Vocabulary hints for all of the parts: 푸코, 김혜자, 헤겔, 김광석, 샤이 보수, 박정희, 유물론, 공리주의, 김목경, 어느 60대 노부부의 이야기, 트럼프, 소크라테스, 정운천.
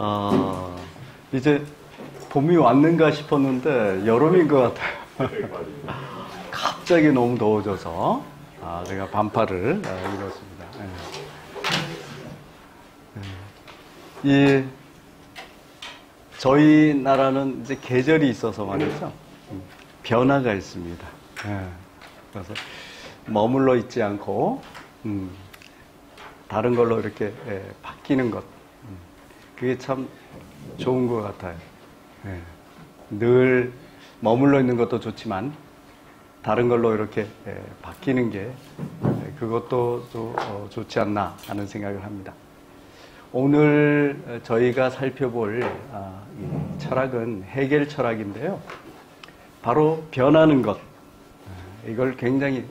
아, 이제 봄이 왔는가 싶었는데 여름인 것 같아요. 갑자기 너무 더워져서 제가 반팔을 입었습니다. 이 저희 나라는 이제 계절이 있어서 말이죠. 변화가 있습니다. 그래서 머물러 있지 않고 다른 걸로 이렇게 바뀌는 것, 그게 참 좋은 것 같아요. 늘 머물러 있는 것도 좋지만 다른 걸로 이렇게 바뀌는 게 그것도 좋지 않나 하는 생각을 합니다. 오늘 저희가 살펴볼 철학은 헤겔 철학인데요. 바로 변하는 것, 이걸 굉장히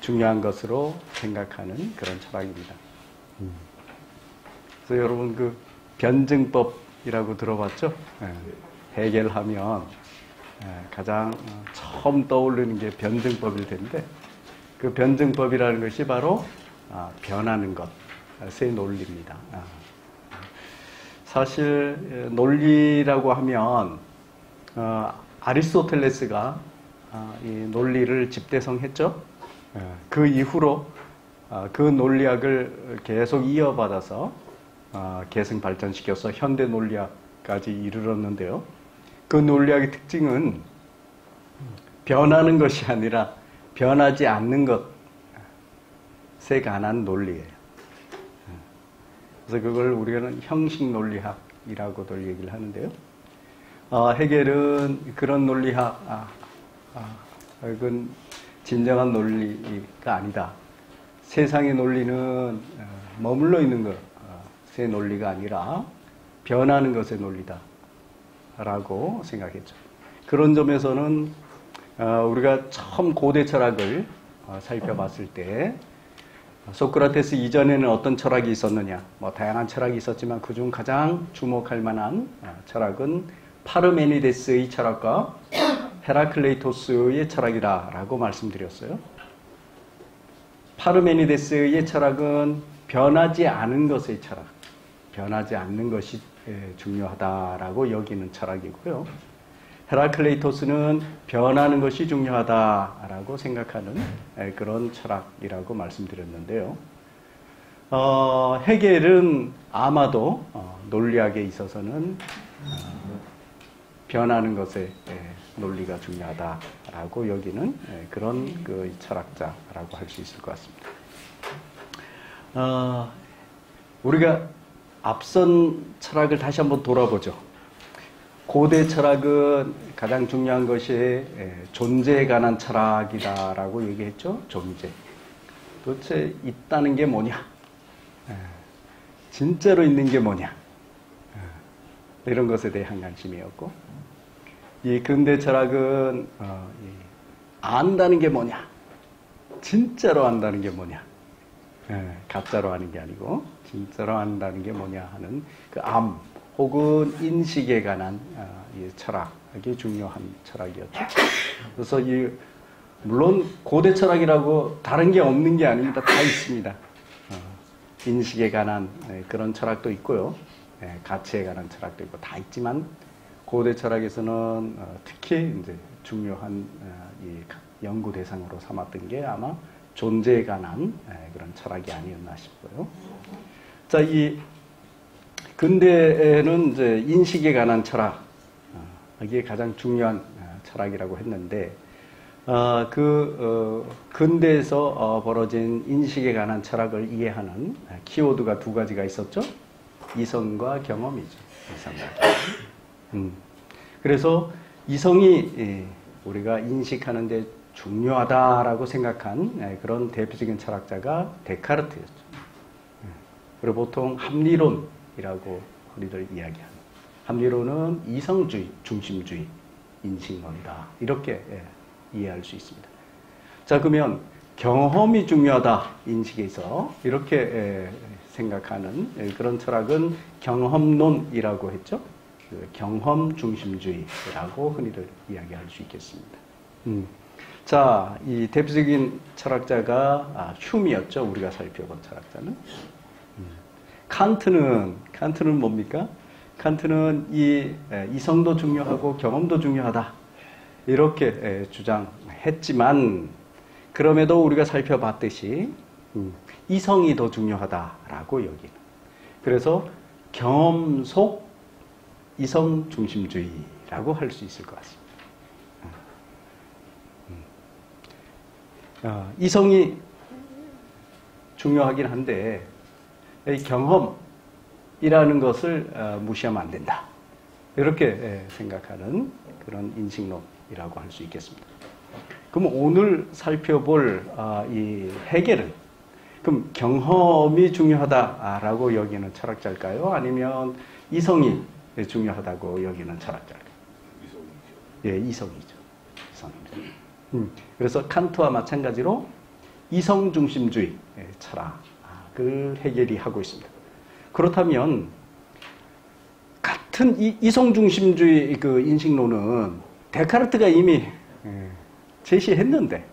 중요한 것으로 생각하는 그런 철학입니다. 그래서 여러분 그 변증법이라고 들어봤죠? 헤겔하면 가장 처음 떠오르는 게 변증법일 텐데, 그 변증법이라는 것이 바로 변하는 것의 논리입니다. 사실 논리라고 하면 아리스토텔레스가 이 논리를 집대성했죠. 그 이후로 그 논리학을 계속 이어받아서 계승 발전시켜서 현대 논리학까지 이르렀는데요. 그 논리학의 특징은 변하는 것이 아니라 변하지 않는 것에 관한 논리예요. 그래서 그걸 우리는 형식 논리학이라고도 얘기를 하는데요. 헤겔은 그런 논리학, 이건 진정한 논리가 아니다. 세상의 논리는 머물러 있는 것의 논리가 아니라 변하는 것의 논리다 라고 생각했죠. 그런 점에서는 우리가 처음 고대 철학을 살펴봤을 때 소크라테스 이전에는 어떤 철학이 있었느냐, 뭐 다양한 철학이 있었지만 그중 가장 주목할 만한 철학은 파르메니데스의 철학과 헤라클레이토스의 철학이라고 말씀드렸어요. 파르메니데스의 철학은 변하지 않은 것의 철학, 변하지 않는 것이 중요하다라고 여기는 철학이고요. 헤라클레이토스는 변하는 것이 중요하다라고 생각하는 그런 철학이라고 말씀드렸는데요. 헤겔은 아마도 논리학에 있어서는 변하는 것의 논리가 중요하다라고 여기는 그런 그 철학자라고 할 수 있을 것 같습니다. 우리가 앞선 철학을 다시 한번 돌아보죠. 고대 철학은 가장 중요한 것이 존재에 관한 철학이다라고 얘기했죠. 존재. 도대체 있다는 게 뭐냐? 진짜로 있는 게 뭐냐? 이런 것에 대한 관심이었고, 이 근대 철학은 안다는 게 뭐냐, 진짜로 안다는 게 뭐냐, 가짜로 아는 게 아니고 진짜로 안다는 게 뭐냐 하는 그 암 혹은 인식에 관한 이 철학이 중요한 철학이었죠. 그래서 이 물론 고대 철학이라고 다른 게 없는 게 아닙니다. 다 있습니다. 인식에 관한 그런 철학도 있고요, 가치에 관한 철학도 있고 다 있지만, 고대 철학에서는 특히 이제 중요한 연구 대상으로 삼았던 게 아마 존재에 관한 그런 철학이 아니었나 싶고요. 자, 이 근대에는 이제 인식에 관한 철학, 이게 가장 중요한 철학이라고 했는데, 근대에서 벌어진 인식에 관한 철학을 이해하는 키워드가 두 가지가 있었죠. 이성과 경험이죠. 이성과. 그래서 이성이 우리가 인식하는 데 중요하다라고 생각한 그런 대표적인 철학자가 데카르트였죠. 그리고 보통 합리론이라고 우리들 이야기하는, 합리론은 이성주의, 중심주의, 인식론이다, 이렇게 이해할 수 있습니다. 자, 그러면 경험이 중요하다, 인식에서 이렇게 생각하는 그런 철학은 경험론이라고 했죠. 경험 중심주의라고 흔히들 이야기할 수 있겠습니다. 자, 이 대표적인 철학자가 흄이었죠. 우리가 살펴본 철학자는. 칸트는 뭡니까? 칸트는 이 이성도 중요하고 경험도 중요하다 이렇게 주장했지만, 그럼에도 우리가 살펴봤듯이 이성이 더 중요하다라고 여기는. 그래서 경험 속 이성 중심주의라고 할 수 있을 것 같습니다. 이성이 중요하긴 한데 이 경험이라는 것을 무시하면 안 된다 이렇게 생각하는 그런 인식론이라고 할 수 있겠습니다. 그럼 오늘 살펴볼 이 헤겔은 그럼 경험이 중요하다라고 여기는 철학자일까요? 아니면 이성이 중요하다고 여기는 철학자일까요? 이성이죠. 예, 이성이죠. 이성입니다. 그래서 칸트와 마찬가지로 이성 중심주의 철학을 헤겔이 하고 있습니다. 그렇다면 같은 이 이성 중심주의 그 인식론은 데카르트가 이미 제시했는데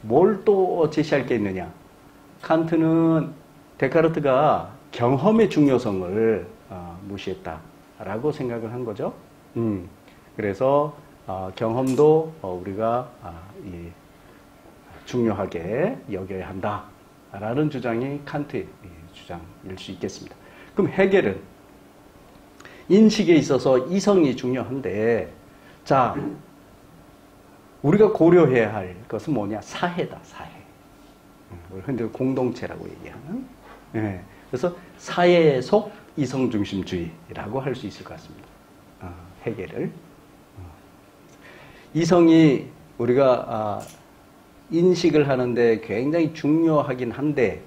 뭘 또 제시할 게 있느냐? 칸트는 데카르트가 경험의 중요성을 무시했다라고 생각을 한 거죠. 그래서 경험도 우리가 이 중요하게 여겨야 한다라는 주장이 칸트의 주장일 수 있겠습니다. 그럼 헤겔은 인식에 있어서 이성이 중요한데, 자, 우리가 고려해야 할 것은 뭐냐? 사회다, 사회. 우리 흔히 공동체라고 얘기하는. 예, 그래서 사회 속 이성 중심주의라고 할 수 있을 것 같습니다. 헤겔을. 이성이 우리가 인식을 하는데 굉장히 중요하긴 한데,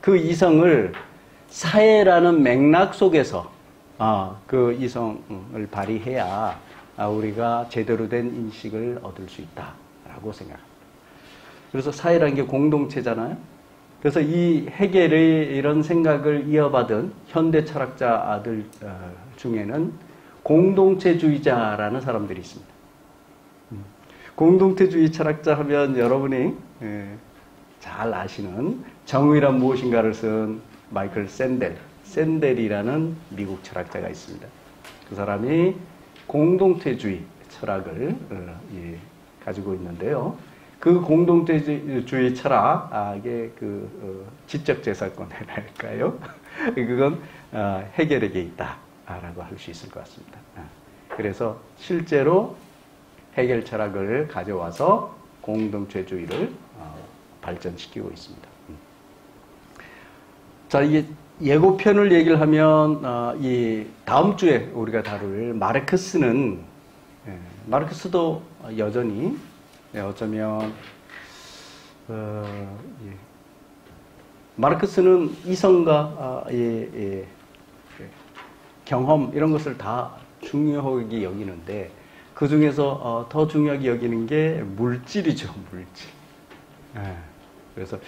그 이성을 사회라는 맥락 속에서 그 이성을 발휘해야 우리가 제대로 된 인식을 얻을 수 있다라고 생각합니다. 그래서 사회라는 게 공동체잖아요. 그래서 이 헤겔의 이런 생각을 이어받은 현대 철학자들 중에는 공동체주의자라는 사람들이 있습니다. 공동체주의 철학자 하면 여러분이 잘 아시는 정의란 무엇인가를 쓴 마이클 샌델이라는 미국 철학자가 있습니다. 그 사람이 공동체주의 철학을 가지고 있는데요. 그 공동체주의 철학의 그 지적재산권이랄까요? 그건 헤겔에게 있다라고 할 수 있을 것 같습니다. 그래서 실제로 헤겔 철학을 가져와서 공동체주의를 발전시키고 있습니다. 자, 이게 예고편을 얘기를 하면 이 다음 주에 우리가 다룰 마르크스는, 마르크스도 여전히 어쩌면 마르크스는 이성과 경험 이런 것을 다 중요하게 여기는데, 그 중에서 더 중요하게 여기는 게 물질이죠, 물질. 그래서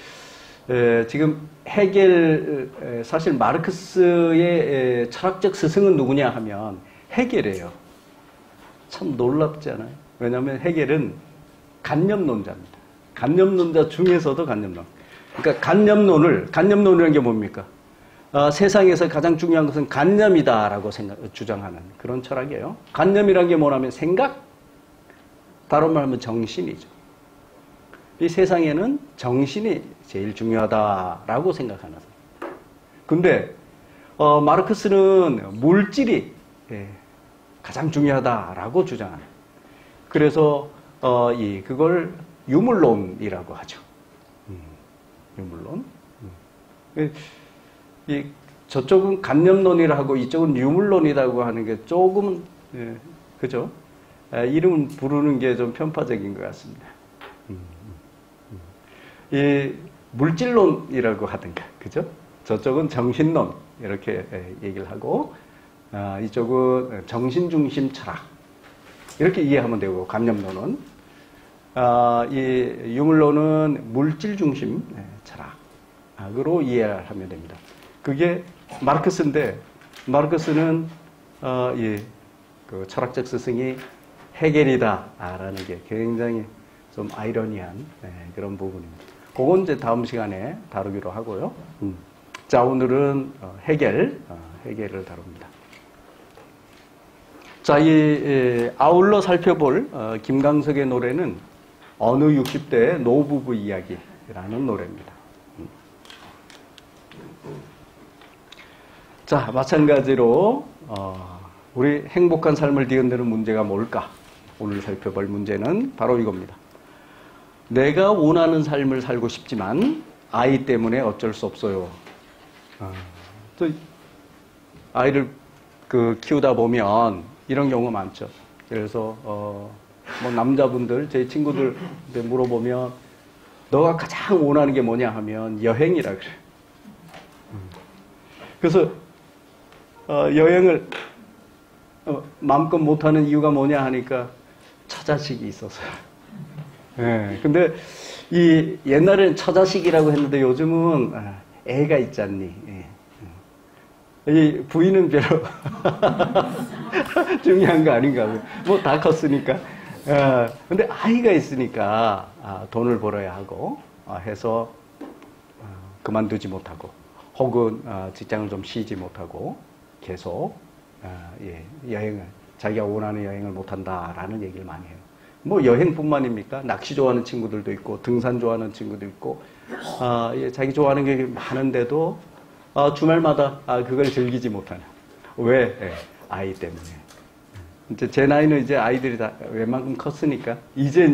지금 헤겔, 사실 마르크스의 철학적 스승은 누구냐 하면 헤겔이에요. 참 놀랍지 않아요? 왜냐하면 헤겔은 간념론자입니다. 간념론자 중에서도 간념론. 그러니까 간념론이라는 게 뭡니까? 세상에서 가장 중요한 것은 간념이다라고 주장하는 그런 철학이에요. 간념이란 게 뭐냐면 생각, 다른 말하면 정신이죠. 이 세상에는 정신이 제일 중요하다라고 생각하는 사람. 근데 마르크스는 물질이 가장 중요하다라고 주장하는. 그래서 그걸 유물론이라고 하죠. 유물론. 저쪽은 간념론이라고 이쪽은 유물론이라고 하는 게 조금, 그죠? 이름 부르는 게 좀 편파적인 것 같습니다. 물질론이라고 하든가, 그죠? 저쪽은 정신론, 이렇게 얘기를 하고, 이쪽은 정신중심 철학. 이렇게 이해하면 되고, 간념론은. 이 유물론은 물질중심 철학으로 이해하면 됩니다. 그게 마르크스인데, 마르크스는 그 철학적 스승이 헤겔이다라는 게 굉장히 좀 아이러니한 그런 부분입니다. 그건 이제 다음 시간에 다루기로 하고요. 자, 오늘은 헤겔을 다룹니다. 자, 이 아울러 살펴볼 김광석의 노래는 어느 60대 노부부 이야기라는 노래입니다. 자, 마찬가지로 우리 행복한 삶을 뒤흔드는 문제가 뭘까? 오늘 살펴볼 문제는 바로 이겁니다. 내가 원하는 삶을 살고 싶지만 아이 때문에 어쩔 수 없어요. 또 아이를 키우다 보면 이런 경우 많죠. 그래서 뭐 남자분들, 제 친구들 물어보면 너가 가장 원하는 게 뭐냐 하면 여행이라 그래요. 그래서 여행을 마음껏 못하는 이유가 뭐냐 하니까 처자식이 있어서요. 네, 근데 이 옛날에는 처자식이라고 했는데 요즘은 애가 있잖니. 예. 이 부인은 별로 중요한 거 아닌가. 뭐 다 컸으니까. 근데 아이가 있으니까 돈을 벌어야 하고 해서 그만두지 못하고 혹은 직장을 좀 쉬지 못하고 계속 여행을 자기가 원하는 여행을 못한다라는 얘기를 많이 해요. 뭐 여행뿐만입니까? 낚시 좋아하는 친구들도 있고 등산 좋아하는 친구도 있고 자기 좋아하는 게 많은데도 주말마다 그걸 즐기지 못하냐. 왜? 예, 아이 때문에. 이제 제 나이는 이제 아이들이 다 웬만큼 컸으니까 이제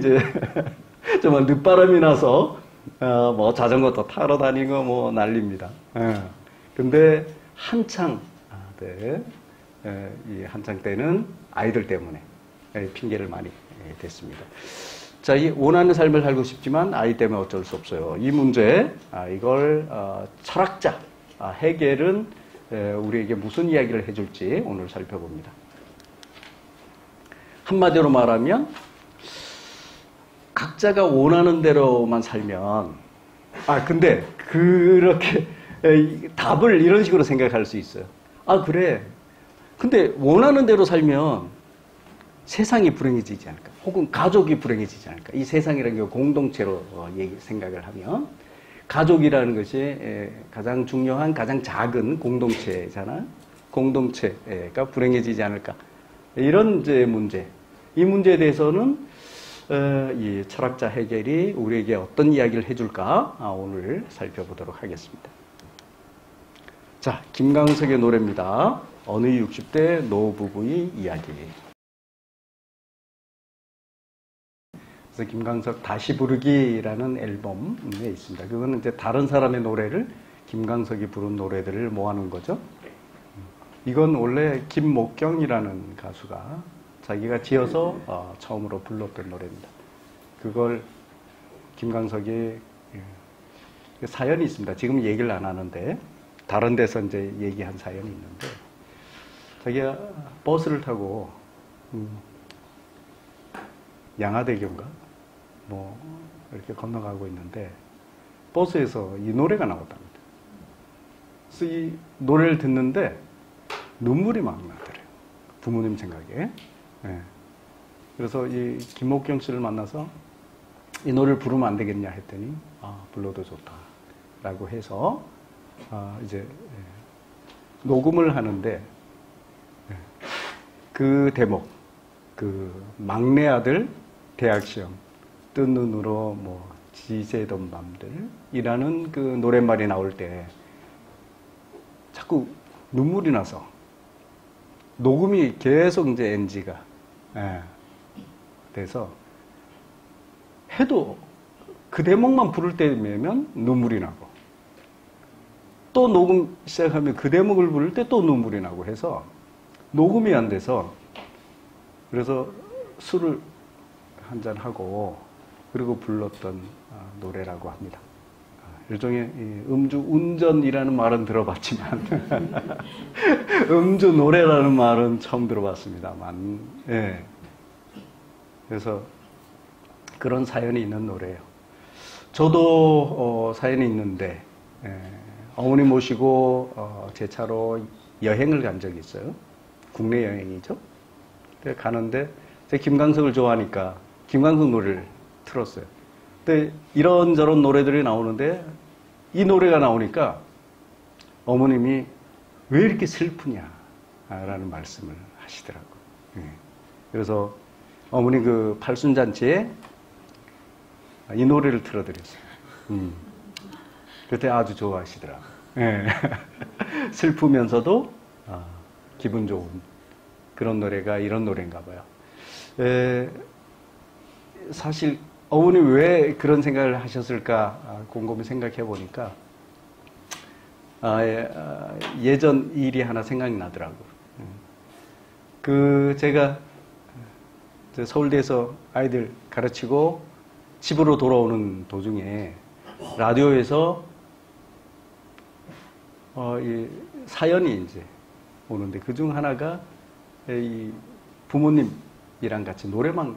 정말 늦바람이 나서 뭐 자전거도 타러 다니고 뭐 난리입니다. 예. 근데 한창 때는 아이들 때문에 핑계를 많이 됐습니다. 자, 이 원하는 삶을 살고 싶지만 아이 때문에 어쩔 수 없어요. 이 문제, 이걸 철학자 헤겔은 우리에게 무슨 이야기를 해줄지 오늘 살펴봅니다. 한마디로 말하면 각자가 원하는 대로만 살면 근데 그렇게 답을 이런 식으로 생각할 수 있어요. 그래. 근데 원하는 대로 살면 세상이 불행해지지 않을까? 혹은 가족이 불행해지지 않을까? 이 세상이라는 게 공동체로 생각을 하면 가족이라는 것이 가장 중요한 가장 작은 공동체잖아. 공동체가 불행해지지 않을까? 이런 문제. 이 문제에 대해서는 이 철학자 헤겔이 우리에게 어떤 이야기를 해줄까? 오늘 살펴보도록 하겠습니다. 자, 김광석의 노래입니다. 어느 60대 노부부의 이야기. 김광석 다시 부르기라는 앨범에 있습니다. 그거는 이제 다른 사람의 노래를 김광석이 부른 노래들을 모아놓은 거죠. 이건 원래 김목경이라는 가수가 자기가 지어서 처음으로 불렀던 노래입니다. 그걸 김광석이 사연이 있습니다. 지금 얘기를 안 하는데 다른 데서 이제 얘기한 사연이 있는데 자기가 버스를 타고 양화대교인가? 뭐 이렇게 건너가고 있는데 버스에서 이 노래가 나왔답니다. 그래서 이 노래를 듣는데 눈물이 막 나더래요. 부모님 생각에. 예. 그래서 이 김목경 씨를 만나서 이 노래를 부르면 안 되겠냐 했더니 불러도 좋다라고 해서 이제 녹음을 하는데 그 대목, 그 막내 아들 대학 시험 뜬 눈으로 뭐 지새던 밤들이라는 그 노랫말이 나올 때 자꾸 눈물이 나서 녹음이 계속 이제 NG가 돼서 해도 그 대목만 부를 때면 눈물이 나고 또 녹음 시작하면 그 대목을 부를 때 또 눈물이 나고 해서 녹음이 안 돼서 그래서 술을 한잔 하고 그리고 불렀던 노래라고 합니다. 일종의 음주 운전이라는 말은 들어봤지만 음주 노래라는 말은 처음 들어봤습니다만, 예. 그래서 그런 사연이 있는 노래예요. 저도 사연이 있는데 어머니 모시고 제 차로 여행을 간 적이 있어요. 국내 여행이죠. 가는데 제가 김광석을 좋아하니까 김광석 노래를 틀었어요. 근데 이런저런 노래들이 나오는데 이 노래가 나오니까 어머님이 왜 이렇게 슬프냐라는 말씀을 하시더라고요. 그래서 어머니 그 팔순잔치에 이 노래를 틀어드렸어요. 그때 아주 좋아하시더라고요. 슬프면서도 기분 좋은 그런 노래가 이런 노래인가 봐요. 사실 어머니 왜 그런 생각을 하셨을까 곰곰이 생각해 보니까 예전 일이 하나 생각이 나더라고요. 제가 서울대에서 아이들 가르치고 집으로 돌아오는 도중에 라디오에서 이 사연이 이제 오는데 그중 하나가 이 부모님이랑 같이 노래방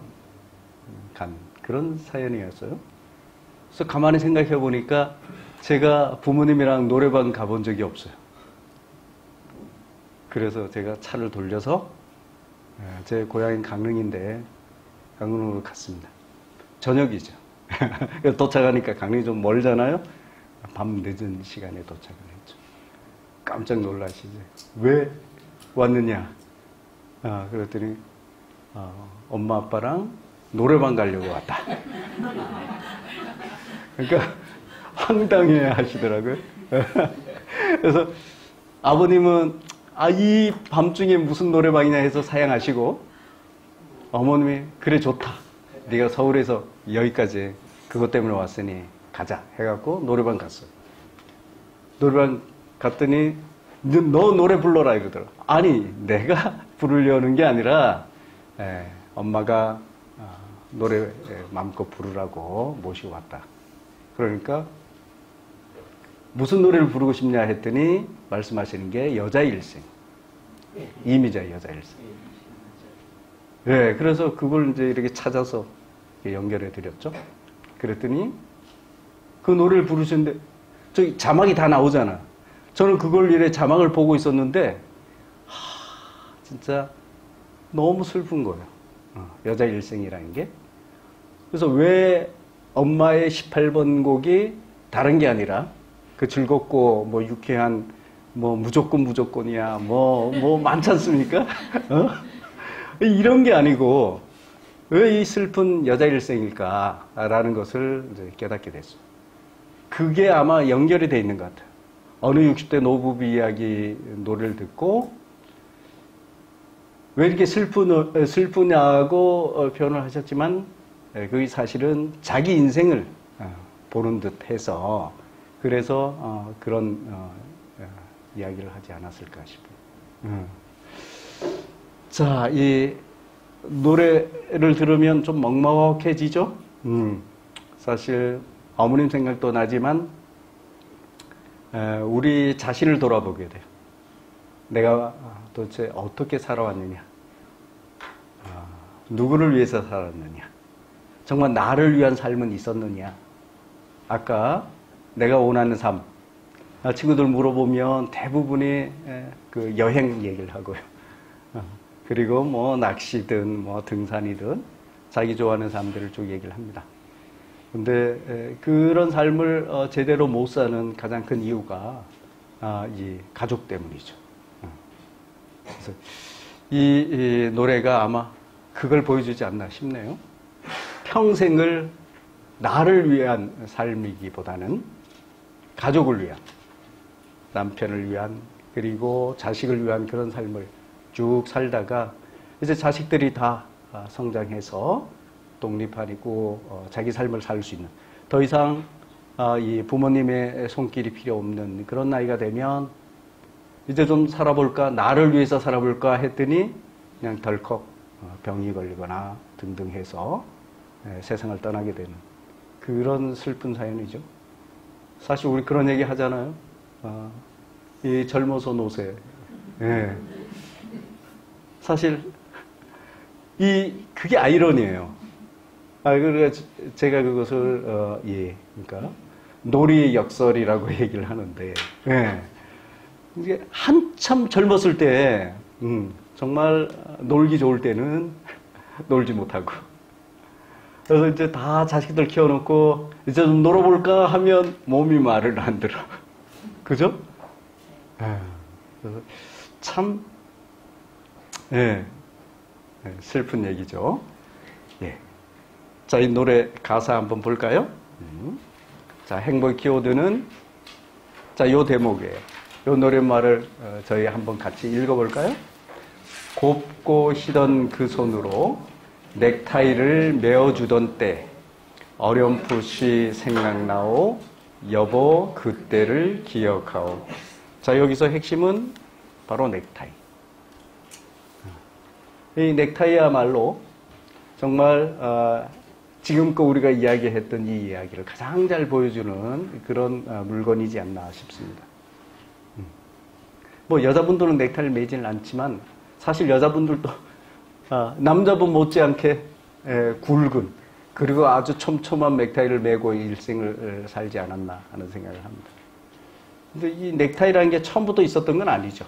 간 그런 사연이었어요. 그래서 가만히 생각해 보니까 제가 부모님이랑 노래방 가본 적이 없어요. 그래서 제가 차를 돌려서 제 고향인 강릉인데 강릉으로 갔습니다. 저녁이죠. 도착하니까 강릉이 좀 멀잖아요. 밤 늦은 시간에 도착을 했죠. 깜짝 놀라시죠. 왜 왔느냐? 그랬더니 엄마 아빠랑 노래방 가려고 왔다. 그러니까 황당해 하시더라고요. 그래서 아버님은 이 밤중에 무슨 노래방이냐 해서 사양하시고 어머님이 그래 좋다. 네가 서울에서 여기까지 그것 때문에 왔으니 가자 해갖고 노래방 갔어요. 노래방 갔더니 너 노래 불러라 이러더라. 아니 내가 부르려는 게 아니라 엄마가 노래 마음껏 부르라고 모시고 왔다. 그러니까 무슨 노래를 부르고 싶냐 했더니 말씀하시는 게 여자일생. 이미자의 여자일생. 예, 그래서 그걸 이제 이렇게 찾아서 연결해 드렸죠. 그랬더니 그 노래를 부르시는데 저기 자막이 다 나오잖아. 저는 그걸 이래 자막을 보고 있었는데 진짜 너무 슬픈 거예요. 여자 일생이라는 게. 그래서 왜 엄마의 18번 곡이 다른 게 아니라 그 즐겁고 뭐 유쾌한 뭐 무조건이야 뭐 많지 않습니까? 이런 게 아니고 왜 이 슬픈 여자 일생일까라는 것을 이제 깨닫게 됐어요. 그게 아마 연결이 돼 있는 것 같아요. 어느 60대 노부부 이야기 노래를 듣고 왜 이렇게 슬프냐고 표현을 하셨지만 그게 사실은 자기 인생을 보는 듯해서 그래서 그런 이야기를 하지 않았을까 싶어요. 자, 이 노래를 들으면 좀 먹먹해지죠? 사실 어머님 생각도 나지만 우리 자신을 돌아보게 돼요. 내가 도대체 어떻게 살아왔느냐? 누구를 위해서 살았느냐? 정말 나를 위한 삶은 있었느냐? 아까 내가 원하는 삶. 친구들 물어보면 대부분이 그 여행 얘기를 하고요. 그리고 뭐 낚시든 뭐 등산이든 자기 좋아하는 사람들을 쭉 얘기를 합니다. 근데 그런 삶을 제대로 못 사는 가장 큰 이유가 이 가족 때문이죠. 그래서 이 노래가 아마 그걸 보여주지 않나 싶네요. 평생을 나를 위한 삶이기보다는 가족을 위한, 남편을 위한, 그리고 자식을 위한 그런 삶을 쭉 살다가 이제 자식들이 다 성장해서 독립하고 자기 삶을 살 수 있는, 더 이상 이 부모님의 손길이 필요 없는 그런 나이가 되면 이제 좀 살아볼까, 나를 위해서 살아볼까 했더니 그냥 덜컥 병이 걸리거나 등등 해서 세상을 떠나게 되는 그런 슬픈 사연이죠. 사실 우리 그런 얘기 하잖아요. 이 젊어서 노세. 예. 사실 그게 아이러니예요. 그래서 제가 그것을 그러니까 놀이의 역설이라고 얘기를 하는데, 예. 이게 한참 젊었을 때, 정말 놀기 좋을 때는 놀지 못하고. 그래서 이제 다 자식들 키워놓고 이제 좀 놀아볼까 하면 몸이 말을 안 들어. 그죠? 그래서 참 슬픈 얘기죠. 예. 자, 이 노래 가사 한번 볼까요? 자, 행복의 키워드는 자, 요 대목이에요. 요 노랫말을 저희 한번 같이 읽어볼까요? 곱고 시던 그 손으로 넥타이를 메어주던 때 어렴풋이 생각나오 여보 그때를 기억하오. 자, 여기서 핵심은 바로 넥타이. 이 넥타이야말로 정말 지금껏 우리가 이야기했던 이 이야기를 가장 잘 보여주는 그런 물건이지 않나 싶습니다. 뭐 여자분들은 넥타이를 매지는 않지만 사실 여자분들도 남자분 못지않게 굵은 그리고 아주 촘촘한 넥타이를 메고 일생을 살지 않았나 하는 생각을 합니다. 근데 이 넥타이라는 게 처음부터 있었던 건 아니죠.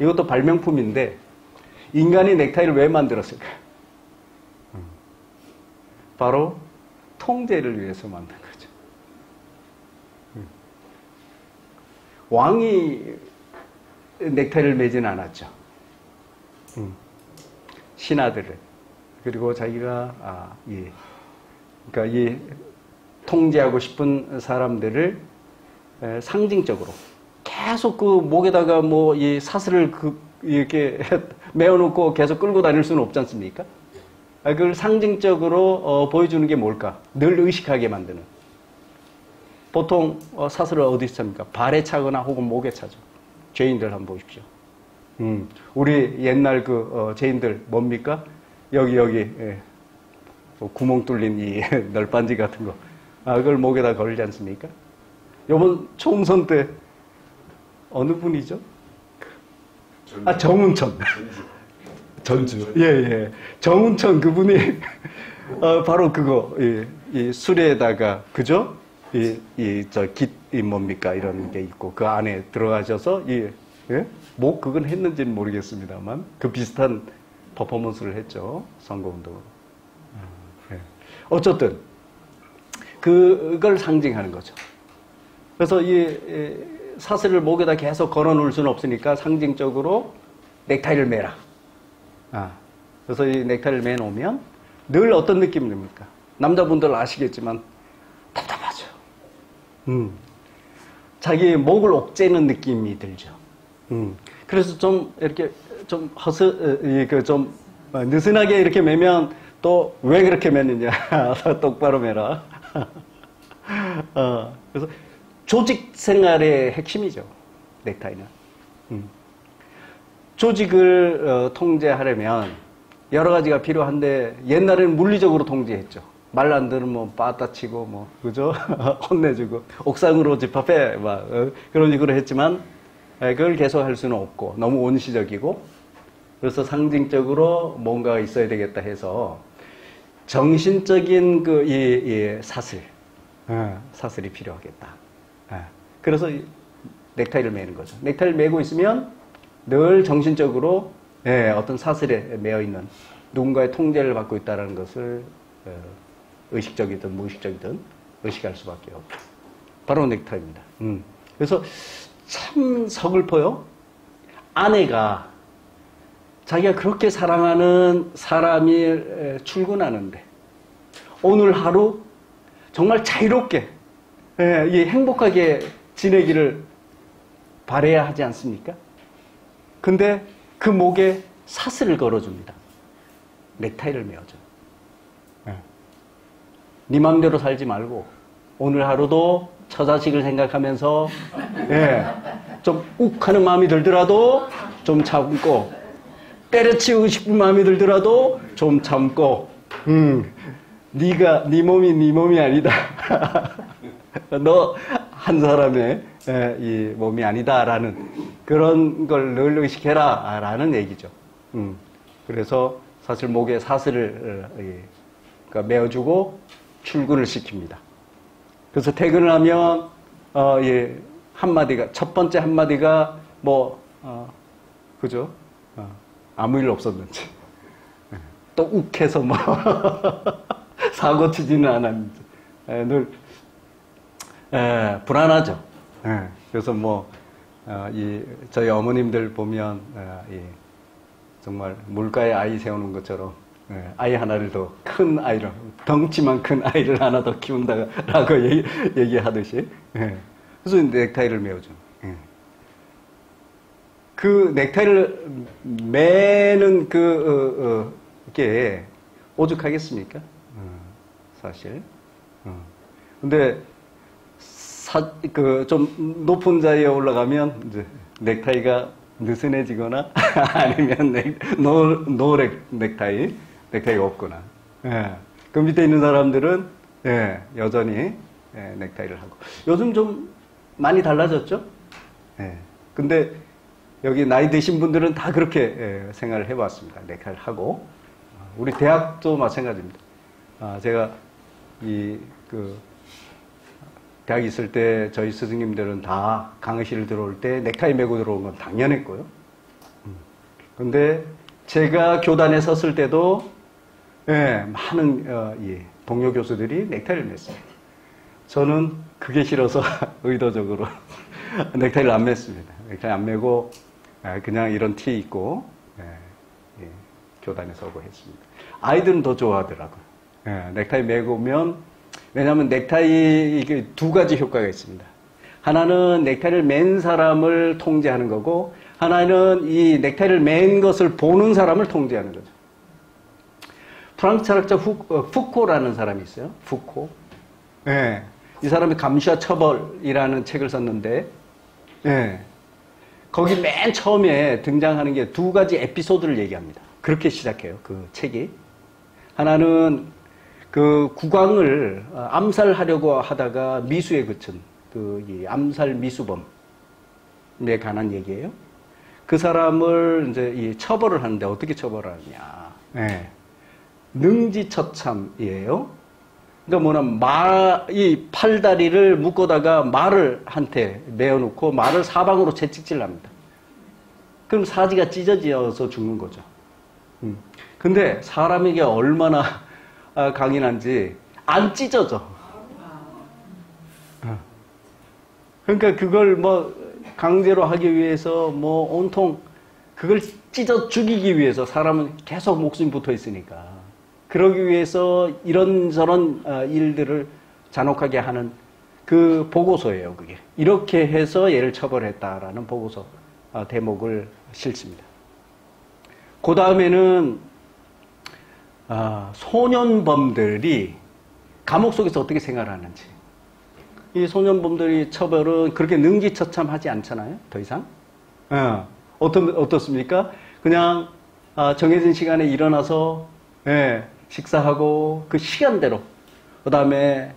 이것도 발명품인데 인간이 넥타이를 왜 만들었을까? 바로 통제를 위해서 만든 거죠. 왕이 넥타이를 매진 않았죠. 신하들을. 그리고 자기가 그러니까 이 통제하고 싶은 사람들을 상징적으로 계속 그 목에다가 뭐 이 사슬을 이렇게 메어놓고 계속 끌고 다닐 수는 없지 않습니까? 그걸 상징적으로 보여주는 게 뭘까? 늘 의식하게 만드는. 보통 사슬을 어디서 찹니까? 발에 차거나 혹은 목에 차죠. 죄인들 한번 보십시오. 우리 옛날 그 죄인들 뭡니까? 여기 예. 구멍 뚫린 이 널빤지 같은 거. 그걸 목에다 걸지 않습니까? 요번 총선 때 어느 분이죠? 정운천. 전주. 예. 정운천 그분이 바로 그거 이 술에다가 그죠? 깃이 뭡니까 이런 게 있고 그 안에 들어가셔서 목 그건 했는지는 모르겠습니다만 그 비슷한 퍼포먼스를 했죠 선거운동으로. 네. 어쨌든 그걸 상징하는 거죠. 그래서 이 사슬을 목에다 계속 걸어 놓을 수는 없으니까 상징적으로 넥타이를 매라. 그래서 이 넥타이를 매 놓으면 늘 어떤 느낌이 듭니까? 남자분들 아시겠지만 답답하죠. 자기 목을 옥죄는 느낌이 들죠. 그래서 좀 이렇게 좀 좀 느슨하게 이렇게 매면 또 왜 그렇게 매느냐? 똑바로 매라. 그래서 조직 생활의 핵심이죠. 넥타이는. 조직을 통제하려면 여러 가지가 필요한데 옛날에는 물리적으로 통제했죠. 말 안 들으면 뭐 빠따치고 뭐 그죠? 혼내주고 옥상으로 집합해 막 그런 식으로 했지만 그걸 계속 할 수는 없고 너무 원시적이고 그래서 상징적으로 뭔가가 있어야 되겠다 해서 정신적인 그 사슬이 필요하겠다. 그래서 넥타이를 매는 거죠. 넥타이를 매고 있으면 늘 정신적으로 어떤 사슬에 매어 있는 누군가의 통제를 받고 있다는 것을 의식적이든 무의식적이든 의식할 수밖에 없죠. 바로 넥타이입니다. 그래서 참 서글퍼요. 아내가 자기가 그렇게 사랑하는 사람이 출근하는데 오늘 하루 정말 자유롭게 행복하게 지내기를 바라야 하지 않습니까? 근데 그 목에 사슬을 걸어줍니다. 넥타이를 메어줘요. 네 맘대로 살지 말고 오늘 하루도 처자식을 생각하면서 좀 욱하는 마음이 들더라도 좀 참고 때려치우고 싶은 마음이 들더라도 좀 참고 네가 네 몸이 네 몸이 아니다. 너 한 사람의 이 몸이 아니다라는 그런 걸 늘 의식해라 라는 얘기죠. 그래서 사실 목에 사슬을 메어주고 출근을 시킵니다. 그래서 퇴근을 하면 한마디가 첫 번째 한마디가 뭐 그죠? 아무 일 없었는지 또 욱해서 뭐 사고 치지는 않았는지 늘 불안하죠. 그래서 뭐 저희 어머님들 보면 정말 물가에 아이 세우는 것처럼 아이 하나를 더 큰 아이를, 덩치만 큰 아이를 하나 더 키운다라고 얘기하듯이 그래서 넥타이를 메어준. 그 넥타이를 매는 그게 오죽하겠습니까? 사실. 근데 좀 높은 자리에 올라가면 이제 넥타이가 느슨해지거나 아니면 넥타이가 없거나. 예. 그 밑에 있는 사람들은 여전히 넥타이를 하고. 요즘 좀 많이 달라졌죠? 예. 근데 여기 나이 드신 분들은 다 그렇게 생활을 해봤습니다. 넥타이를 하고. 우리 대학도 마찬가지입니다. 제가 대학 있을 때 저희 스승님들은 다 강의실을 들어올 때 넥타이 메고 들어온 건 당연했고요. 근데 제가 교단에 섰을 때도 많은 동료 교수들이 넥타이를 맸습니다. 저는 그게 싫어서 의도적으로 넥타이를 안 맸습니다. 넥타이 안 메고 그냥 이런 티 입고 교단에서 오고 했습니다. 아이들은 더 좋아하더라고요. 넥타이 메고 오면, 왜냐하면 넥타이 이게 두 가지 효과가 있습니다. 하나는 넥타이를 맨 사람을 통제하는 거고, 하나는 이 넥타이를 맨 것을 보는 사람을 통제하는 거죠. 프랑스 철학자 푸코라는 사람이 있어요. 푸코. 예. 이 사람이 감시와 처벌이라는 책을 썼는데, 예. 거기 맨 처음에 등장하는 게 두 가지 에피소드를 얘기합니다. 그렇게 시작해요, 그 책이. 하나는 그 국왕을 암살하려고 하다가 미수에 그친 이 암살 미수범에 관한 얘기예요. 그 사람을 이제 처벌을 하는데 어떻게 처벌하느냐. 네. 능지처참이에요. 그러니까 이 팔다리를 묶어다가 말을 한테 메어놓고 말을 사방으로 채찍질합니다. 그럼 사지가 찢어져서 죽는 거죠. 근데 사람에게 얼마나 강인한지 안 찢어져. 그러니까 그걸 강제로 하기 위해서 온통 그걸 찢어 죽이기 위해서 사람은 계속 목숨이 붙어 있으니까 그러기 위해서 이런저런 일들을 잔혹하게 하는 그 보고서예요, 그게. 이렇게 해서 얘를 처벌했다라는 보고서 대목을 실습니다. 그 다음에는 소년범들이 감옥 속에서 어떻게 생활하는지. 이 소년범들이 처벌은 그렇게 능지처참하지 않잖아요, 더 이상. 어떻습니까? 그냥 정해진 시간에 일어나서 식사하고 그 시간대로, 그 다음에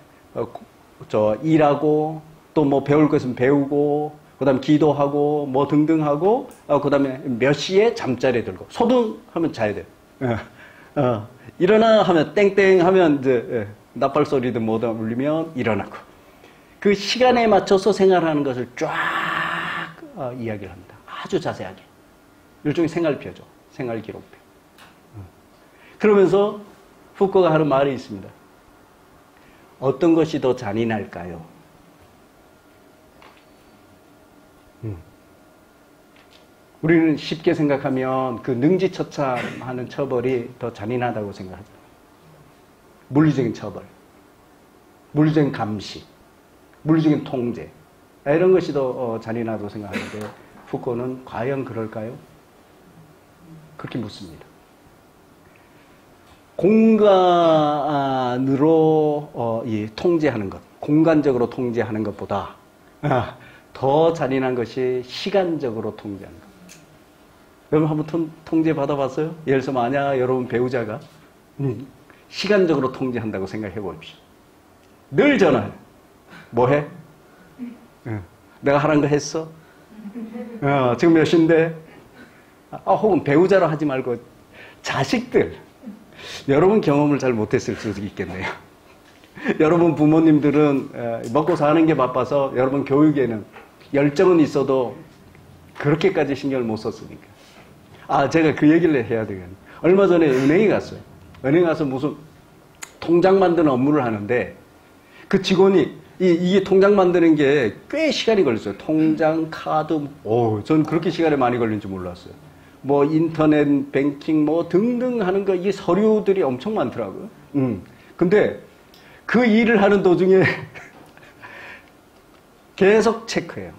일하고 또 배울 것은 배우고, 그 다음에 기도하고 등등 하고, 그 다음에 몇 시에 잠자리에 들고, 소등하면 자야 돼요. 일어나 하면 땡땡 하면 이제 나팔 소리도 못 울리면 일어나고, 그 시간에 맞춰서 생활하는 것을 쫙 이야기를 합니다. 아주 자세하게. 일종의 생활표죠. 생활기록표. 그러면서 푸코가 하는 말이 있습니다. 어떤 것이 더 잔인할까요? 우리는 쉽게 생각하면 그 능지처참하는 처벌이 더 잔인하다고 생각하죠. 물리적인 처벌, 물리적인 감시, 물리적인 통제, 이런 것이 더 잔인하다고 생각하는데, 푸코는 과연 그럴까요? 그렇게 묻습니다. 공간으로 통제하는 것, 공간적으로 통제하는 것보다 더 잔인한 것이 시간적으로 통제하는 것. 여러분 한번 통제 받아봤어요? 예를 들어서 만약 여러분 배우자가 시간적으로 통제한다고 생각해 보십시오. 늘 전화해. 뭐해? 내가 하라는 거 했어? 지금 몇 시인데? 혹은 배우자로 하지 말고 자식들. 여러분 경험을 잘 못했을 수도 있겠네요. 여러분 부모님들은 먹고 사는 게 바빠서 여러분 교육에는 열정은 있어도 그렇게까지 신경을 못 썼으니까. 제가 그 얘기를 해야 되겠네요. 얼마 전에 은행에 갔어요. 은행 가서 무슨 통장 만드는 업무를 하는데 그 직원이 이게 통장 만드는 게 꽤 시간이 걸렸어요. 통장, 카드, 전 그렇게 시간이 많이 걸린 줄 몰랐어요. 뭐 인터넷 뱅킹 뭐 등등 하는 거, 이게 서류들이 엄청 많더라고요. 근데 그 일을 하는 도중에 계속 체크해요.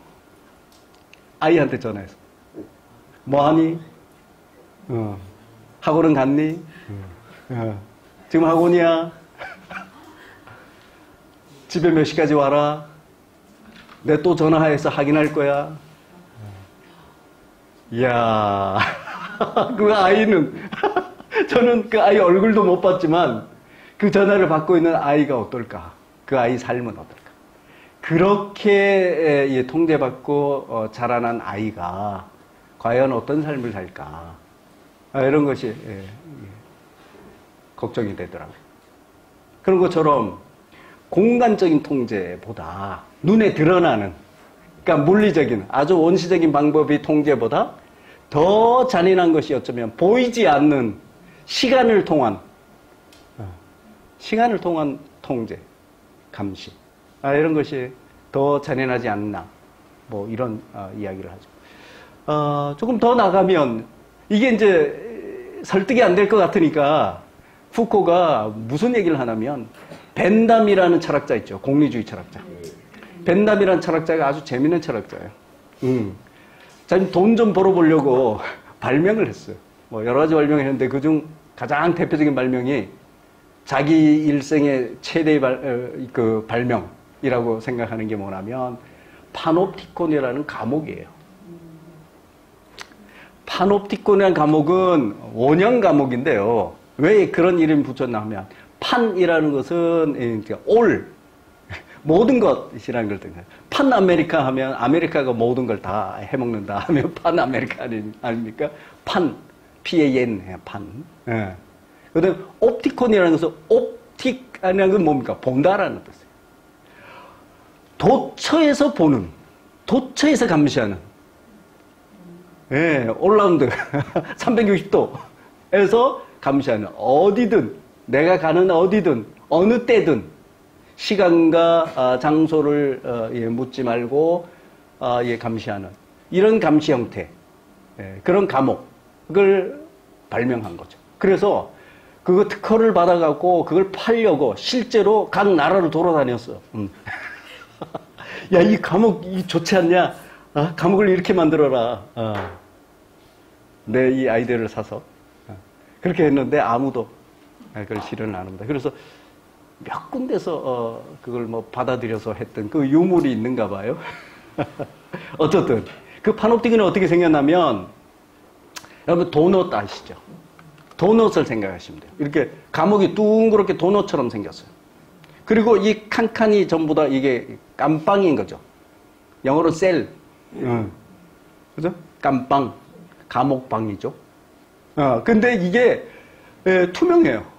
아이한테 전화해서 뭐하니? 학원은 갔니? 지금 학원이야? 집에 몇 시까지 와라? 내 또 전화해서 확인할 거야. 이야, 그 아이는 저는 그 아이 얼굴도 못 봤지만 그 전화를 받고 있는 아이가 어떨까, 그 아이 삶은 어떨까, 그렇게 통제받고 자라난 아이가 과연 어떤 삶을 살까, 이런 것이 걱정이 되더라고요. 그런 것처럼 공간적인 통제보다 눈에 드러나는, 그러니까 물리적인 아주 원시적인 방법이 통제보다 더 잔인한 것이 어쩌면 보이지 않는 시간을 통한 통제, 감시, 이런 것이 더 잔인하지 않나, 뭐 이런 이야기를 하죠. 조금 더 나가면 이게 이제 설득이 안 될 것 같으니까 푸코가 무슨 얘기를 하냐면, 벤담이라는 철학자 있죠, 공리주의 철학자. 벤담이라는 철학자가 아주 재미있는 철학자예요. 돈 좀 벌어보려고 발명을 했어요. 뭐 여러 가지 발명을 했는데 그중 가장 대표적인 발명이 자기 일생의 최대의 발명이라고 생각하는 게 뭐냐면 파놉티콘이라는 과목이에요. 파놉티콘이라는 과목은 원형 과목인데요. 왜 그런 이름 붙였나 하면 판이라는 것은 올, 모든 것이라는 걸 뜻해요. 판 아메리카 하면 아메리카가 모든 걸 다 해먹는다 하면 판 아메리카 아닙니까? 판, P-A-N, 판. 예. 그다음에 옵티콘이라는 것은 옵틱이라는 건 뭡니까? 본다라는 뜻이에요. 도처에서 보는, 도처에서 감시하는. 예, 올라운드 360도에서 감시하는, 어디든, 내가 가는 어디든, 어느 때든, 시간과 장소를 묻지 말고 감시하는, 이런 감시 형태, 그런 과목을 발명한 거죠. 그래서 그거 특허를 받아갖고 그걸 팔려고 실제로 각 나라로 돌아다녔어. 야, 이 과목 좋지 않냐? 아, 과목을 이렇게 만들어라. 내 이 아이디어를 사서. 그렇게 했는데 아무도 그걸 실현을 안 합니다. 그래서 몇 군데서 그걸 뭐 받아들여서 했던 그 유물이 있는가 봐요. 어쨌든 그 파놉티콘이 어떻게 생겼냐면, 여러분 도넛 아시죠? 도넛을 생각하시면 돼요. 이렇게 감옥이 둥그렇게 도넛처럼 생겼어요. 그리고 이 칸칸이 전부 다 이게 깜빵인 거죠. 영어로 셀, 그죠? 깜빵, 감옥방이죠. 근데 이게 투명해요.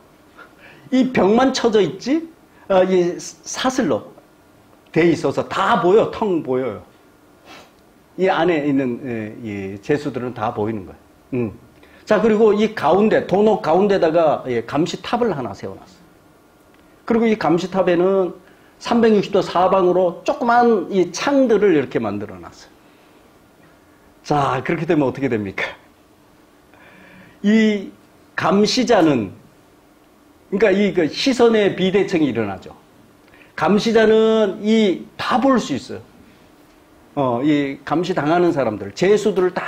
이 벽만 쳐져 있지, 이 사슬로 돼 있어서 다 보여, 텅 보여요. 이 안에 있는 이 죄수들은 다 보이는 거예요. 자, 그리고 이 가운데, 도넛 가운데다가 감시탑을 하나 세워놨어요. 그리고 이 감시탑에는 360도 사방으로 조그만 이 창들을 이렇게 만들어놨어요. 자, 그렇게 되면 어떻게 됩니까? 이 감시자는, 그러니까 이 시선의 비대칭이 일어나죠. 감시자는 이 다 볼 수 있어요. 이 감시 당하는 사람들, 죄수들을 다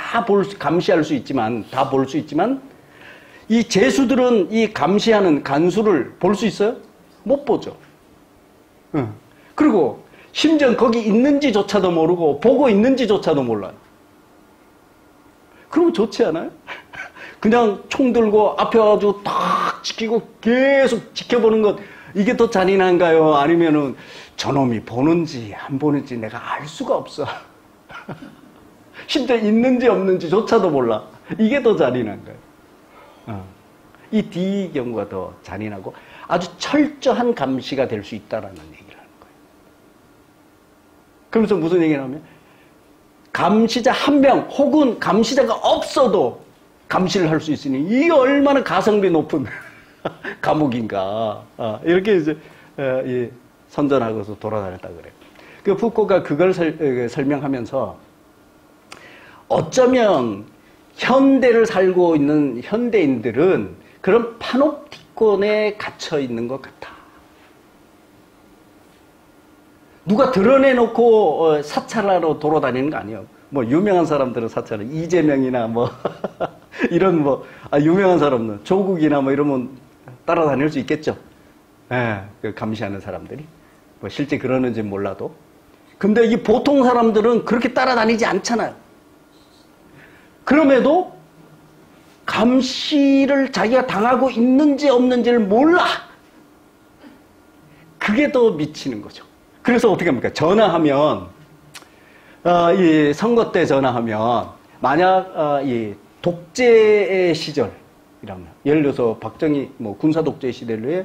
감시할 수 있지만, 다 볼 수 있지만, 이 죄수들은 이 감시하는 간수를 볼 수 있어요? 못 보죠. 그리고 심지어 거기 있는지조차도 모르고 보고 있는지조차도 몰라요. 그러면 좋지 않아요? 그냥 총 들고 앞에 와가지고 딱 지키고 계속 지켜보는 것, 이게 더 잔인한가요? 아니면은 저놈이 보는지 안 보는지 내가 알 수가 없어. 심지어 있는지 없는지조차도 몰라. 이게 더 잔인한가요? 이 D 경우가 더 잔인하고 아주 철저한 감시가 될 수 있다라는 얘기를 하는 거예요. 그러면서 무슨 얘기를 하면, 감시자 한 명 혹은 감시자가 없어도 감시를 할 수 있으니 이게 얼마나 가성비 높은 감옥인가, 이렇게 이제 선전하고서 돌아다녔다 그래요. 그 푸코가 그걸 설명하면서 어쩌면 현대를 살고 있는 현대인들은 그런 파놉티콘에 갇혀 있는 것 같아. 누가 드러내놓고 사찰하러 돌아다니는 거 아니에요. 뭐 유명한 사람들은 사찰을 이재명이나 뭐 이런 뭐 유명한 사람들 조국이나 뭐 이러면 따라다닐 수 있겠죠. 예, 그 감시하는 사람들이 뭐 실제 그러는지 몰라도. 근데 이 보통 사람들은 그렇게 따라다니지 않잖아요. 그럼에도 감시를 자기가 당하고 있는지 없는지를 몰라. 그게 더 미치는 거죠. 그래서 어떻게 합니까? 전화하면 이 선거 때 전화하면 만약 이 독재의 시절이라면 예를 들어서 박정희 뭐 군사 독재 시대에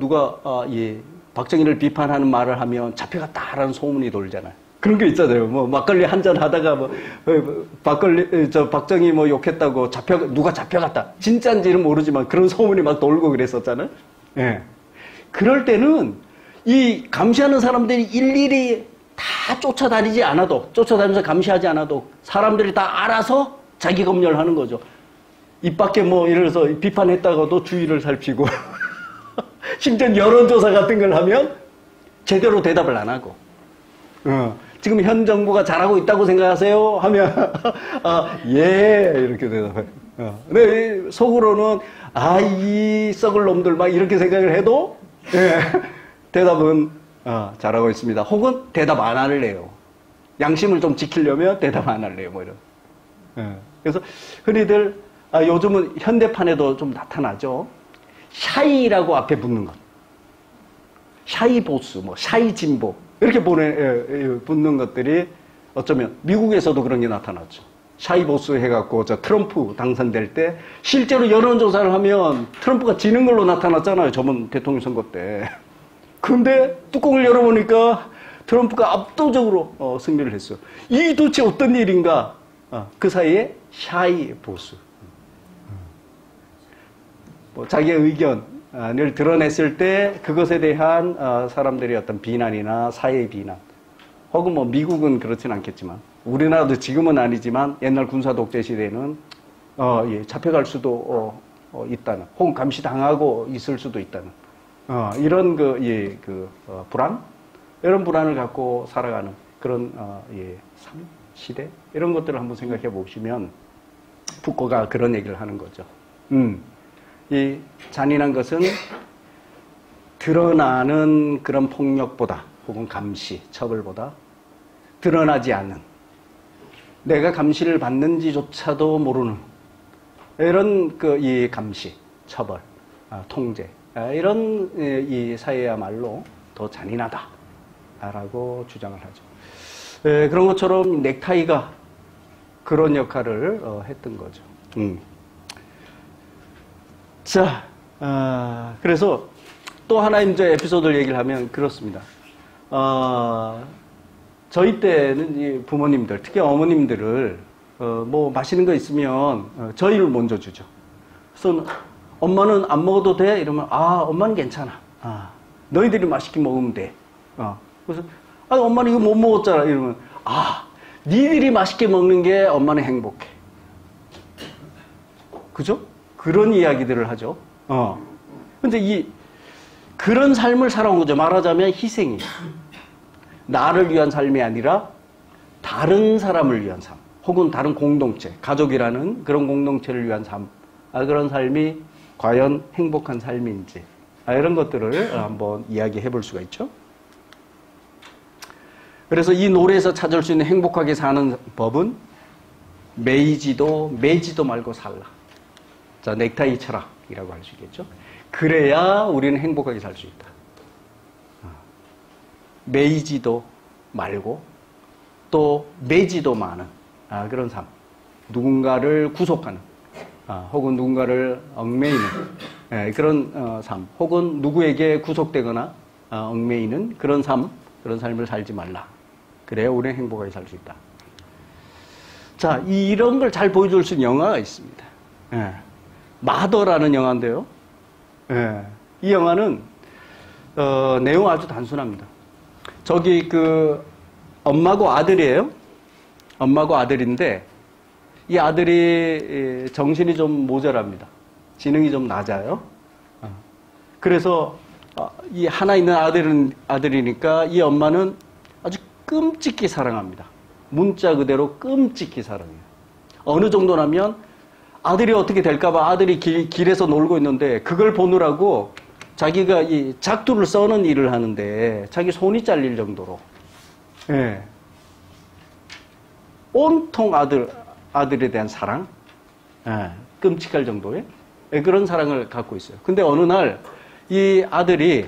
누가 이 박정희를 비판하는 말을 하면 잡혀갔다라는 소문이 돌잖아요. 그런 게 있잖아요. 뭐 막걸리 한잔 하다가 뭐 막걸리 저 박정희 뭐 욕했다고 누가 잡혀갔다. 진짜인지는 모르지만 그런 소문이 막 돌고 그랬었잖아요. 예. 그럴 때는 이 감시하는 사람들이 일일이 다 쫓아다니지 않아도, 쫓아다니면서 감시하지 않아도 사람들이 다 알아서 자기 검열하는 거죠. 입 밖에 뭐 예를 들어서 비판했다가도 주의를 살피고 심지어 여론조사 같은 걸 하면 제대로 대답을 안 하고 지금 현 정부가 잘하고 있다고 생각하세요? 하면 아, 예 이렇게 대답해요. 근데 속으로는 아, 이 썩을 놈들 막 이렇게 생각을 해도 예. 대답은 잘하고 있습니다. 혹은 대답 안 할래요. 양심을 좀 지키려면 대답 안 할래요. 뭐 이런. 예. 그래서 흔히들 요즘은 현대판에도 좀 나타나죠. 샤이라고 앞에 붙는 것. 샤이 보수, 뭐 샤이 진보 이렇게 붙는 것들이 어쩌면 미국에서도 그런 게 나타났죠. 샤이 보수 해갖고 저 트럼프 당선될 때 실제로 여론조사를 하면 트럼프가 지는 걸로 나타났잖아요. 저번 대통령 선거 때. 근데 뚜껑을 열어보니까 트럼프가 압도적으로 승리를 했어요. 이 도대체 어떤 일인가? 그 사이에 샤이 보수. 뭐 자기의 의견을 드러냈을 때 그것에 대한 사람들의 어떤 비난이나 사회의 비난. 혹은 뭐 미국은 그렇진 않겠지만 우리나라도 지금은 아니지만 옛날 군사 독재 시대에는 예, 잡혀갈 수도 있다는 혹은 감시당하고 있을 수도 있다는 이런 불안? 이런 불안을 갖고 살아가는 그런, 예, 삶? 시대? 이런 것들을 한번 생각해 보시면, 푸코가 그런 얘기를 하는 거죠. 이 잔인한 것은 드러나는 그런 폭력보다, 혹은 감시, 처벌보다 드러나지 않는, 내가 감시를 받는지조차도 모르는, 이런 이 감시, 처벌, 통제, 이런 이 사회야말로 더 잔인하다라고 주장을 하죠. 그런 것처럼 넥타이가 그런 역할을 했던 거죠. 자, 그래서 또 하나의 이제 에피소드를 얘기를 하면 그렇습니다. 저희 때는 부모님들, 특히 어머님들을 뭐 마시는 거 있으면 저희를 먼저 주죠. 그래서 엄마는 안 먹어도 돼? 이러면, 아, 엄마는 괜찮아. 아, 너희들이 맛있게 먹으면 돼. 그래서, 아, 엄마는 이거 못 먹었잖아. 이러면, 아, 니들이 맛있게 먹는 게 엄마는 행복해. 그죠? 그런 이야기들을 하죠. 근데 그런 삶을 살아온 거죠. 말하자면 희생이에요. 나를 위한 삶이 아니라 다른 사람을 위한 삶. 혹은 다른 공동체, 가족이라는 그런 공동체를 위한 삶. 그런 삶이 과연 행복한 삶인지 이런 것들을 한번 이야기해 볼 수가 있죠. 그래서 이 노래에서 찾을 수 있는 행복하게 사는 법은 매이지도 말고 살라. 자, 넥타이 철학이라고 할 수 있겠죠. 그래야 우리는 행복하게 살 수 있다. 매이지도 말고 또 매지도 마는 그런 삶. 누군가를 구속하는. 혹은 누군가를 얽매이는 그런 삶, 혹은 누구에게 구속되거나 얽매이는 그런 삶, 그런 삶을 살지 말라. 그래야 우리는 행복하게 살 수 있다. 자, 이런 걸 잘 보여줄 수 있는 영화가 있습니다. 마더라는 영화인데요. 이 영화는 내용 아주 단순합니다. 저기 그 엄마고 아들이에요. 엄마고 아들인데 이 아들이 정신이 좀 모자랍니다. 지능이 좀 낮아요. 그래서 이 하나 있는 아들은 아들이니까 이 엄마는 아주 끔찍히 사랑합니다. 문자 그대로 끔찍히 사랑해요. 어느 정도라면 아들이 어떻게 될까봐 아들이 길에서 놀고 있는데 그걸 보느라고 자기가 이 작두를 써는 일을 하는데 자기 손이 잘릴 정도로 예. 온통 아들에 대한 사랑 예. 끔찍할 정도의 예. 그런 사랑을 갖고 있어요. 근데 어느 날 이 아들이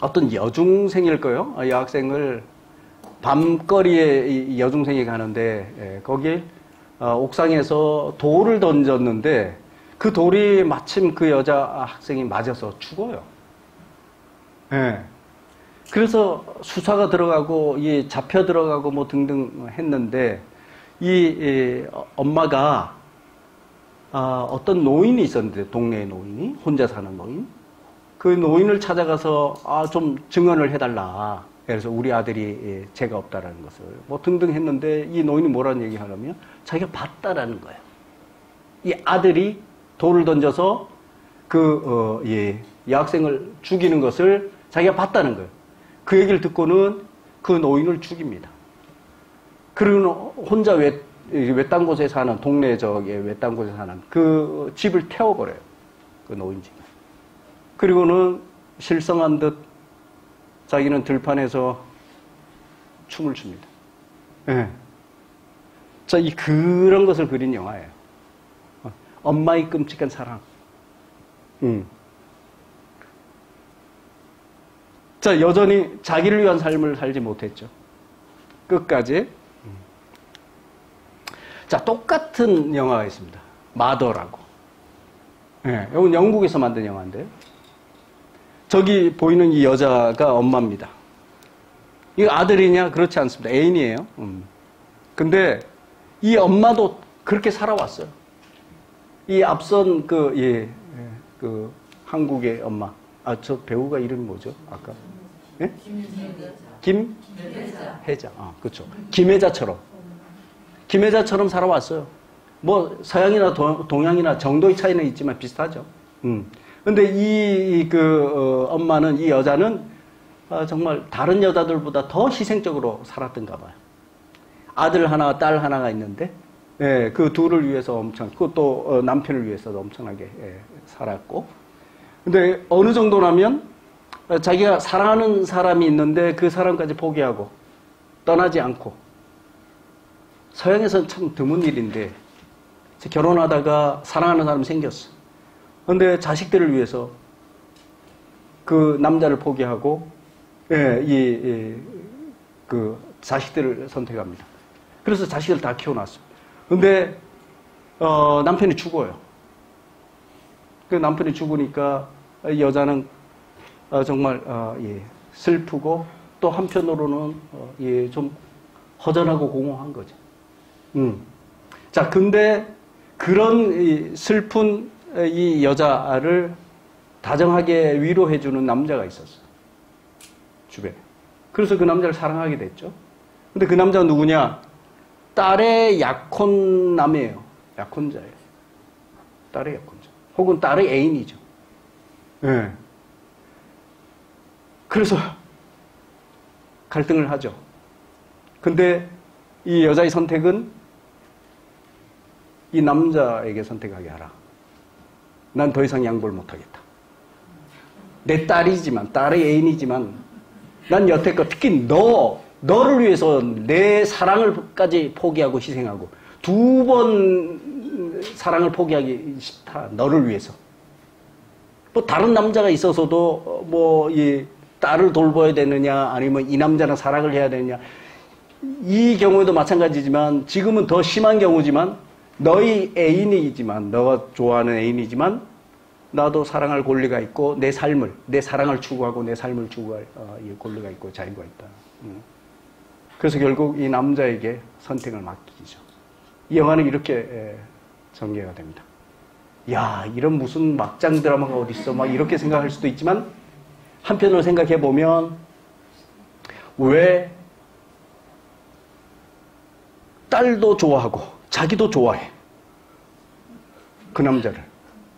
어떤 여중생일 거예요. 여학생을 밤거리에 여중생이 가는데 예. 거기 옥상에서 돌을 던졌는데 그 돌이 마침 그 여자 학생이 맞아서 죽어요. 예. 그래서 수사가 들어가고, 예, 잡혀 들어가고 뭐 등등 했는데, 이 엄마가, 어떤 노인이 있었는데, 동네의 노인이, 혼자 사는 노인. 그 노인을 찾아가서, 좀 증언을 해달라. 그래서 우리 아들이 예, 죄가 없다라는 것을 뭐 등등 했는데, 이 노인이 뭐라는 얘기 하냐면, 자기가 봤다라는 거예요. 이 아들이 돌을 던져서 그 여학생을 죽이는 것을 자기가 봤다는 거예요. 그 얘기를 듣고는 그 노인을 죽입니다. 그리고 혼자 외딴 곳에 사는 동네 저기 외딴 곳에 사는 그 집을 태워버려요. 그 노인 집을. 그리고는 실성한 듯 자기는 들판에서 춤을 춥니다. 예. 자, 이 그런 것을 그린 영화예요. 엄마의 끔찍한 사랑. 자, 여전히 자기를 위한 삶을 살지 못했죠. 끝까지. 자, 똑같은 영화가 있습니다. 마더라고. 예, 이건 영국에서 만든 영화인데요. 저기 보이는 이 여자가 엄마입니다. 이거 아들이냐? 그렇지 않습니다. 애인이에요. 근데 이 엄마도 그렇게 살아왔어요. 이 앞선 그, 예, 그, 한국의 엄마. 저 배우가 이름이 뭐죠? 아까? 예? 김혜자. 그쵸. 김혜자처럼. 김혜자처럼 살아왔어요. 뭐, 서양이나 동양이나 정도의 차이는 있지만 비슷하죠. 근데 엄마는, 이 여자는 정말 다른 여자들보다 더 희생적으로 살았던가 봐요. 아들 하나, 딸 하나가 있는데, 예, 그 둘을 위해서 그것도 남편을 위해서도 엄청나게 예, 살았고. 근데 어느 정도라면 자기가 사랑하는 사람이 있는데 그 사람까지 포기하고 떠나지 않고. 서양에서는 참 드문 일인데 결혼하다가 사랑하는 사람이 생겼어. 근데 자식들을 위해서 그 남자를 포기하고, 예, 그 자식들을 선택합니다. 그래서 자식을 다 키워놨어. 근데 남편이 죽어요. 그 남편이 죽으니까 여자는 정말 예, 슬프고 또 한편으로는 예, 좀 허전하고 공허한 거죠. 자, 근데 그런 이 슬픈 이 여자를 다정하게 위로해주는 남자가 있었어요. 주변에. 그래서 그 남자를 사랑하게 됐죠. 근데 그 남자가 누구냐? 딸의 약혼남이에요. 약혼자예요. 딸의 약혼자. 혹은 딸의 애인이죠. 예. 그래서 갈등을 하죠. 근데 이 여자의 선택은 이 남자에게 선택하게 하라. 난 더 이상 양보를 못하겠다. 내 딸이지만, 딸의 애인이지만, 난 여태껏 특히 너를 위해서 내 사랑을까지 포기하고 희생하고 두 번 사랑을 포기하기 싫다. 너를 위해서. 뭐 다른 남자가 있어서도 뭐 이 딸을 돌봐야 되느냐 아니면 이 남자랑 사랑을 해야 되느냐 이 경우에도 마찬가지지만 지금은 더 심한 경우지만 너의 애인이지만 너가 좋아하는 애인이지만 나도 사랑할 권리가 있고 내 사랑을 추구하고 내 삶을 추구할 권리가 있고 자유가 있다. 그래서 결국 이 남자에게 선택을 맡기죠. 이 영화는 이렇게 전개가 됩니다. 야, 이런 무슨 막장 드라마가 어딨어? 막 이렇게 생각할 수도 있지만 한편으로 생각해 보면 왜 딸도 좋아하고 자기도 좋아해. 그 남자를,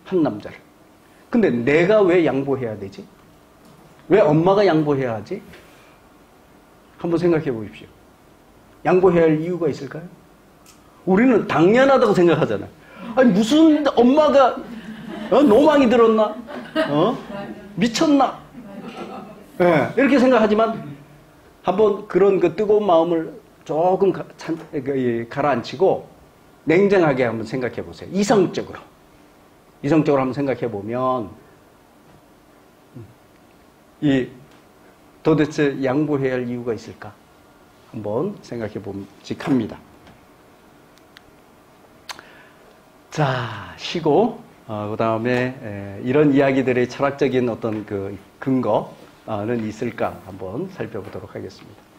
한 남자를. 근데 내가 왜 양보해야 되지? 왜 엄마가 양보해야 하지? 한번 생각해 보십시오. 양보해야 할 이유가 있을까요? 우리는 당연하다고 생각하잖아요. 아니 무슨 엄마가 노망이 들었나? 미쳤나? 네, 이렇게 생각하지만 한번 그런 그 뜨거운 마음을 조금 가라앉히고 냉정하게 한번 생각해 보세요. 이성적으로. 이성적으로 한번 생각해 보면 이 도대체 양보해야 할 이유가 있을까? 한번 생각해 봄직합니다. 자, 쉬고 그 다음에 이런 이야기들의 철학적인 어떤 그 근거는 있을까 한번 살펴보도록 하겠습니다.